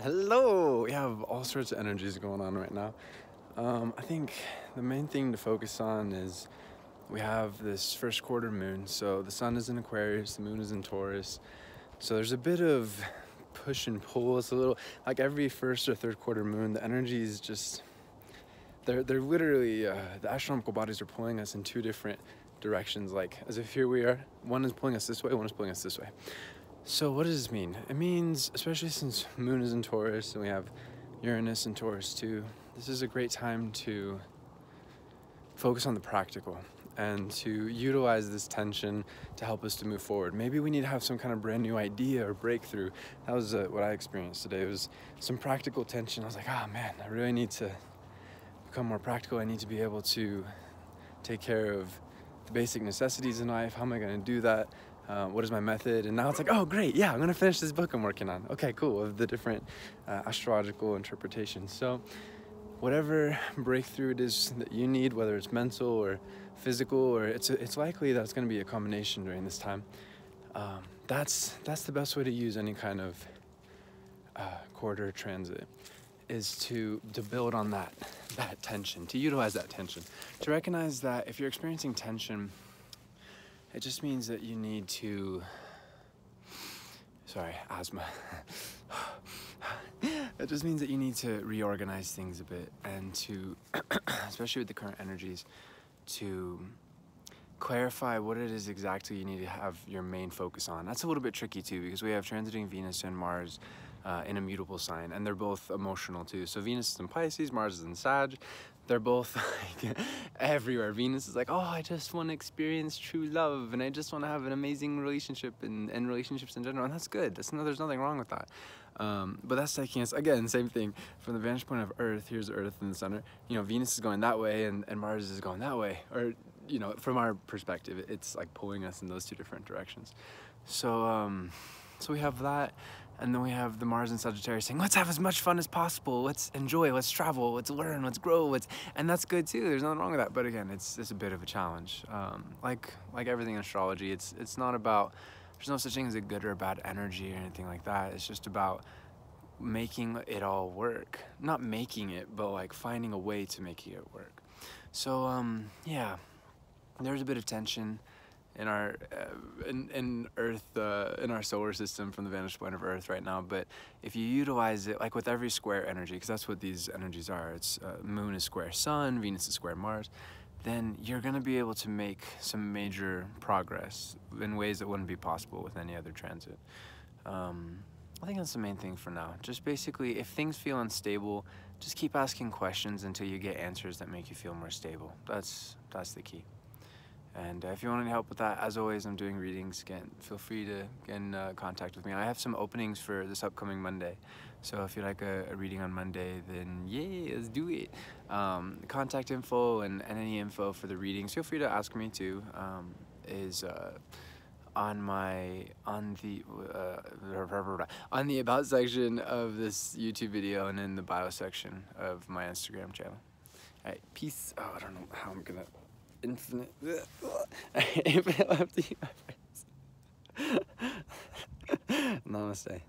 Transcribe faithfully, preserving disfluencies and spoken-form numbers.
Hello! We have all sorts of energies going on right now. Um, I think the main thing to focus on is we have this first quarter moon. So the sun is in Aquarius, the moon is in Taurus. So there's a bit of push and pull. It's a little, like every first or third quarter moon, the energy is just, they're, they're literally, uh, the astronomical bodies are pulling us in two different directions. Like as if here we are, one is pulling us this way, one is pulling us this way. So what does this mean? It means, especially since moon is in Taurus and we have Uranus in Taurus too, this is a great time to focus on the practical and to utilize this tension to help us to move forward. Maybe we need to have some kind of brand new idea or breakthrough. That was uh, what I experienced today. It was some practical tension. I was like, ah, oh, man, I really need to become more practical. I need to be able to take care of the basic necessities in life. How am I going to do that? Uh, what is my method? And now it's like, oh, great, yeah, I'm gonna finish this book I'm working on. Okay, cool, of the different uh, astrological interpretations. So whatever breakthrough it is that you need, whether it's mental or physical, or it's, it's likely that it's gonna be a combination during this time. Um, that's, that's the best way to use any kind of uh, quarter transit, is to, to build on that, that tension, to utilize that tension, to recognize that if you're experiencing tension, it just means that you need to, sorry, asthma. It just means that you need to reorganize things a bit and to, especially with the current energies, to clarify what it is exactly you need to have your main focus on. That's a little bit tricky too, because we have transiting Venus and Mars uh, in a mutable sign, and they're both emotional too. So Venus is in Pisces, Mars is in Sag. They're both like everywhere. Venus is like, oh, I just want to experience true love, and I just want to have an amazing relationship and, and relationships in general, and that's good. That's no, there's nothing wrong with that. Um, but that's taking us, again, same thing, from the vantage point of Earth. Here's Earth in the center. You know, Venus is going that way, and, and Mars is going that way. Or, you know, from our perspective, it's like pulling us in those two different directions. So, um, so we have that. And then we have the Mars and Sagittarius saying, let's have as much fun as possible. Let's enjoy, let's travel, let's learn, let's grow. Let's... And that's good too, there's nothing wrong with that. But again, it's, it's a bit of a challenge. Um, like like everything in astrology, it's, it's not about, there's no such thing as a good or a bad energy or anything like that. It's just about making it all work. Not making it, but like finding a way to make it work. So um, yeah, there's a bit of tension in our uh, in, in Earth uh, in our solar system from the vantage point of Earth right now. But if you utilize it, like with every square energy, because that's what these energies are, it's uh, moon is square sun, Venus is square Mars, then you're going to be able to make some major progress in ways that wouldn't be possible with any other transit. um, I think that's the main thing for now. Just basically, if things feel unstable, just keep asking questions until you get answers that make you feel more stable. That's that's the key. And uh, if you want any help with that, as always, I'm doing readings. Again, feel free to get in uh, contact with me. I have some openings for this upcoming Monday. So if you'd like a, a reading on Monday, then yeah, let's do it. Um, contact info and, and any info for the readings, feel free to ask me too, um, is uh, on my, on the, uh, on the About section of this YouTube video and in the bio section of my Instagram channel. All right, peace. Oh, I don't know how I'm gonna... Infinite, infinite love to you, my friends. Namaste.